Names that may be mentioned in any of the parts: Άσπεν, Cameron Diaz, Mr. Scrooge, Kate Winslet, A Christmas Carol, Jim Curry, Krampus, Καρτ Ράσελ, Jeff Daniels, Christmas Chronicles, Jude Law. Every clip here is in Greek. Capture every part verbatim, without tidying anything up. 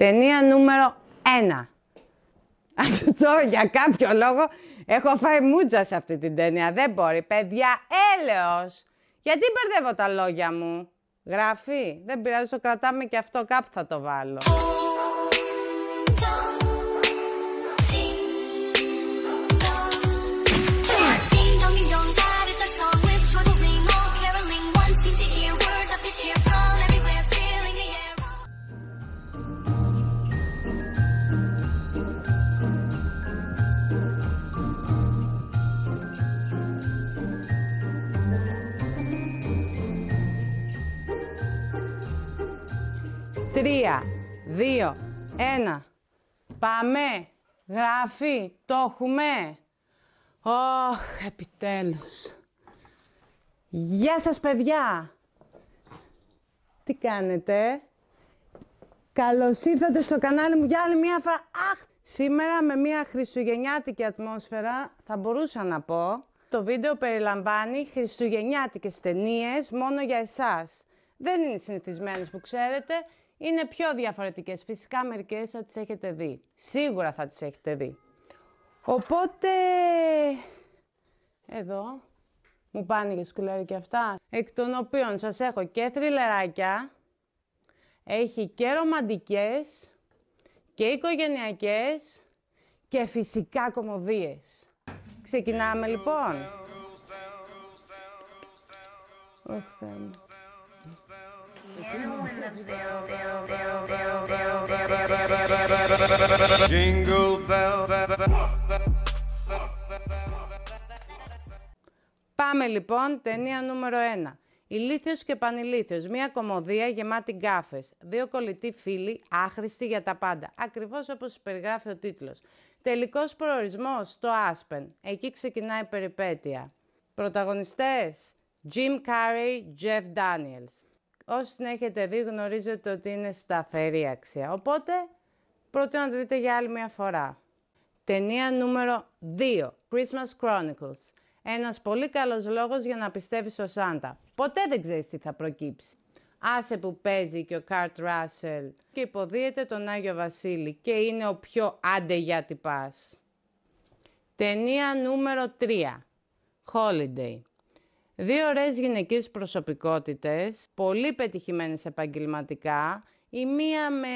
Ταινία νούμερο ένα. Αυτό για κάποιο λόγο έχω φάει μούτζα σε αυτή την ταινία. Δεν μπορεί. Παιδιά, έλεος. Γιατί μπερδεύω τα λόγια μου. Γράφει. Δεν πειράζει, το κρατάμε και αυτό. Κάπου θα το βάλω. Τρία, δύο, ένα. Πάμε. Γράφει. Το έχουμε. Ωχ, επιτέλους. Γεια σας, παιδιά. Τι κάνετε? Καλώς ήρθατε στο κανάλι μου για άλλη μία φορά. Αχ! Σήμερα με μία χριστουγεννιάτικη ατμόσφαιρα, θα μπορούσα να πω, το βίντεο περιλαμβάνει χριστουγεννιάτικες ταινίες μόνο για εσάς. Δεν είναι συνηθισμένες που ξέρετε. Είναι πιο διαφορετικές. Φυσικά μερικές θα τις έχετε δει. Σίγουρα θα τις έχετε δει. Οπότε... Εδώ... Μου πάνε και σκουλέρι και αυτά. Εκ των οποίων σας έχω και θριλεράκια. Έχει και ρομαντικές. Και οικογενειακές. Και φυσικά κωμωδίες. Ξεκινάμε λοιπόν. Ωχ, Θεέ μου. Πάμε λοιπόν, ταινία νούμερο ένα. Ηλίθιος και πανηλίθιος. Μία κωμωδία γεμάτη γκάφες. Δύο κολλητοί φίλοι, άχρηστοι για τα πάντα. Ακριβώς όπως περιγράφει ο τίτλος. Τελικός προορισμός στο Άσπεν. Εκεί ξεκινάει η περιπέτεια. Πρωταγωνιστές Jim Curry, Jeff Daniels. Όσοι την έχετε δει γνωρίζετε ότι είναι σταθερή αξία. Οπότε προτείνω να τη δείτε για άλλη μια φορά. Ταινία νούμερο δύο. Christmas Chronicles. Ένας πολύ καλός λόγος για να πιστεύεις στο Σάντα. Ποτέ δεν ξέρεις τι θα προκύψει. Άσε που παίζει και ο Καρτ Ράσελ και υποδίεται τον Άγιο Βασίλη και είναι ο πιο άντε για τυπάς. Ταινία νούμερο τρία. Holiday. Δύο ωραίες γυναικείς προσωπικότητες, πολύ πετυχημένες επαγγελματικά, η μία με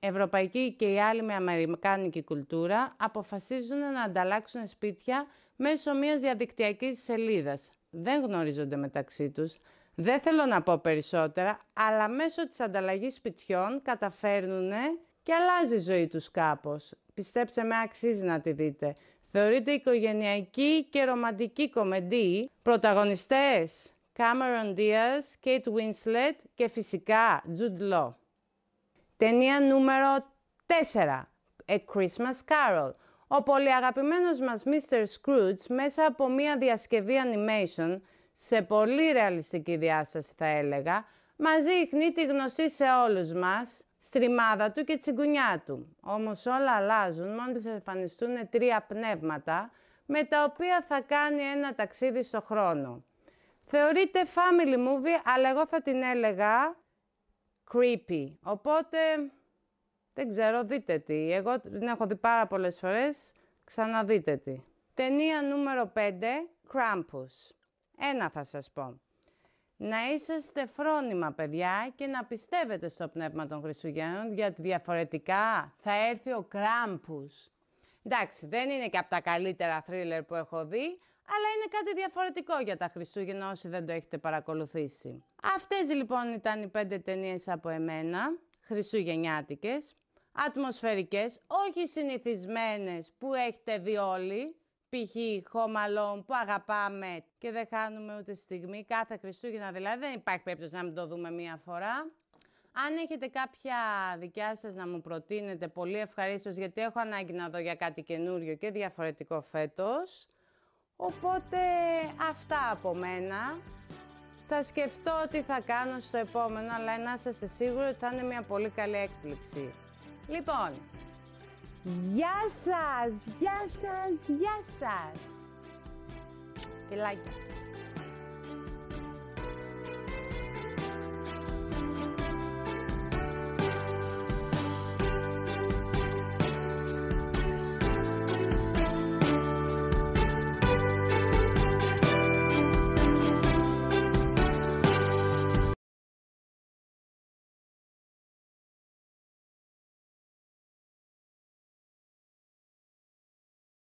ευρωπαϊκή και η άλλη με αμερικάνικη κουλτούρα, αποφασίζουν να ανταλλάξουν σπίτια μέσω μιας διαδικτυακής σελίδας. Δεν γνωρίζονται μεταξύ τους, δεν θέλω να πω περισσότερα, αλλά μέσω της ανταλλαγής σπιτιών καταφέρνουν και αλλάζει η ζωή τους κάπως. Πιστέψτε με, αξίζει να τη δείτε. Θεωρείται οικογενειακή και ρομαντική κωμεντή. Πρωταγωνιστές Cameron Diaz, Kate Winslet και φυσικά Jude Law. Ταινία νούμερο τέσσερα. A Christmas Carol. Ο πολυαγαπημένος μας μίστερ Scrooge μέσα από μια διασκευή animation σε πολύ ρεαλιστική διάσταση θα έλεγα, μας δείχνει τη γνωστή σε όλους μας στριμάδα του και τσιγκουνιά του. Όμως όλα αλλάζουν μόλις εμφανιστούν τρία πνεύματα με τα οποία θα κάνει ένα ταξίδι στο χρόνο. Θεωρείται family movie, αλλά εγώ θα την έλεγα creepy. Οπότε δεν ξέρω, δείτε τι. Εγώ την έχω δει πάρα πολλές φορές, ξαναδείτε τι. Ταινία νούμερο πέντε, Krampus. Ένα θα σας πω. Να είσαστε φρόνημα, παιδιά, και να πιστεύετε στο πνεύμα των Χριστουγέννων, γιατί διαφορετικά θα έρθει ο Krampus. Εντάξει, δεν είναι και από τα καλύτερα θρίλερ που έχω δει, αλλά είναι κάτι διαφορετικό για τα Χριστούγεννα όσοι δεν το έχετε παρακολουθήσει. Αυτές λοιπόν ήταν οι πέντε ταινίες από εμένα, χριστουγεννιάτικες, ατμοσφαιρικές, όχι συνηθισμένες που έχετε δει όλοι. π.χ. Home Alone που αγαπάμε και δεν χάνουμε ούτε στιγμή, κάθε Χριστούγεννα δηλαδή, δεν υπάρχει περίπτωση να μην το δούμε μία φορά. Αν έχετε κάποια δικιά σας να μου προτείνετε, πολύ ευχαρίστως, γιατί έχω ανάγκη να δω για κάτι καινούριο και διαφορετικό φέτος. Οπότε αυτά από μένα. Θα σκεφτώ τι θα κάνω στο επόμενο, αλλά να είστε σίγουροι ότι θα είναι μια πολύ καλή έκπληξη. Λοιπόν, γεια σας, γεια σας, γεια σας. Φιλάκια.